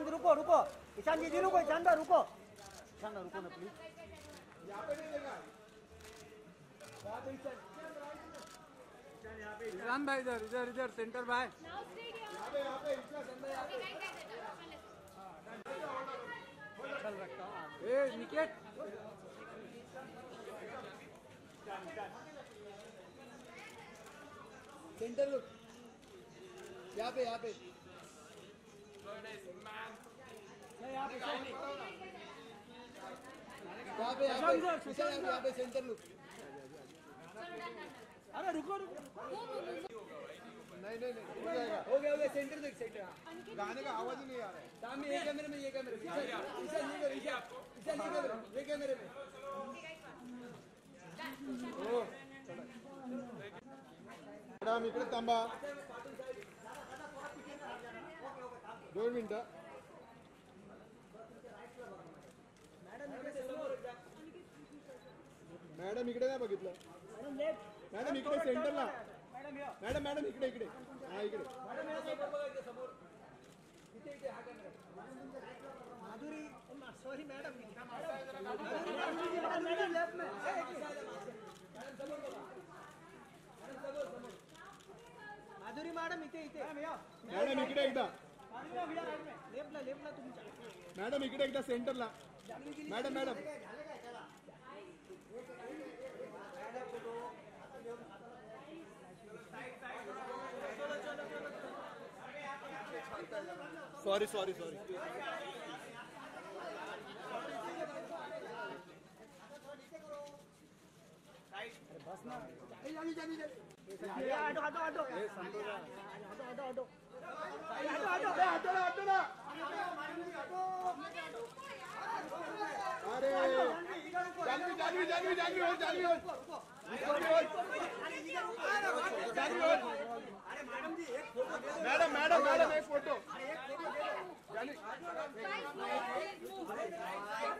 ईशान जी रुको रुको, ईशान जी रुको, ईशान दा रुको, ईशान दा रुको ना प्लीज। यहाँ पे नहीं देगा, ईशान भाई इधर इधर इधर सेंटर भाई, यहाँ पे चल रखता हूँ। ए निकेत सेंटर लुक, यहाँ पे यहाँ पे सेंटर लुक। अरे रुको रुको, नहीं नहीं नहीं हो गया सेंटर देख, सेंटर गाने का आवाज ही नहीं आ रहा है। दाम ये कैमरे में, ये कैमरे में, ये कैमरे में मॅडम इकडे थांबा 2 मिनिटं। मॅडम इकडे काय बघितलं? मॅडम इकडे सेंटरला, मॅडम मॅडम इकडे इकडे, हा इकडे Madhuri, sorry madam Madhuri madam इथे इथे, मॅडम इकडे एकदा, लेफ्टला लेफ्टला तुमच्या, मॅडम इकडे एकदा सेंटरला, madam madam sorry sorry sorry बस ना, हटो हटो हटो हटो हटो अरे जानवी जानवी जानवी हो, जानवी हो, जानवी हो, जानवी हो। Madam madam madam